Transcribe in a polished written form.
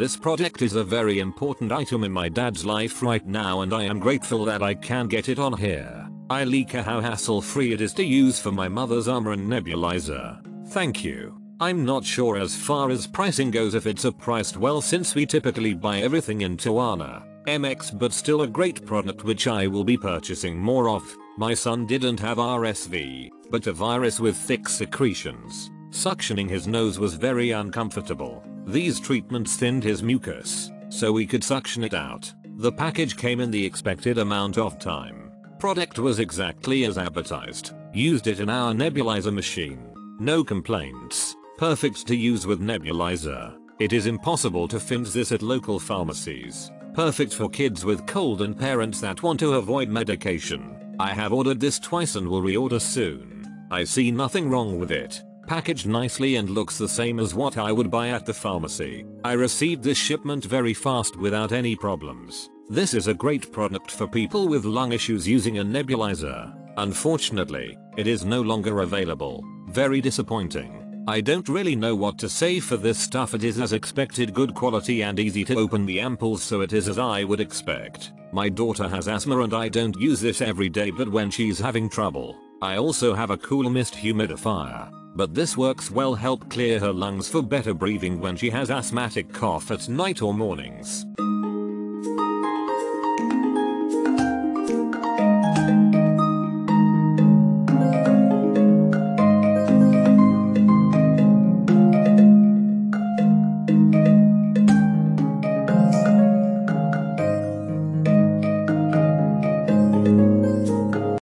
This product is a very important item in my dad's life right now, and I am grateful that I can get it on here. I leaka how hassle free it is to use for my mother's armor and nebulizer. Thank you. I'm not sure as far as pricing goes if it's a priced well since we typically buy everything in Tawana MX, but still a great product which I will be purchasing more of. My son didn't have RSV, but a virus with thick secretions. Suctioning his nose was very uncomfortable. These treatments thinned his mucus, so we could suction it out. The package came in the expected amount of time. Product was exactly as advertised. Used it in our nebulizer machine. No complaints. Perfect to use with nebulizer. It is impossible to find this at local pharmacies. Perfect for kids with cold and parents that want to avoid medication. I have ordered this twice and will reorder soon. I see nothing wrong with it. Packaged nicely and looks the same as what I would buy at the pharmacy. I received this shipment very fast without any problems. This is a great product for people with lung issues using a nebulizer. Unfortunately, it is no longer available. Very disappointing. I don't really know what to say for this stuff. It is as expected, good quality and easy to open the ampoules, so it is as I would expect. My daughter has asthma and I don't use this every day, but when she's having trouble. I also have a Cool Mist humidifier, but this works well, help clear her lungs for better breathing when she has asthmatic cough at night or mornings.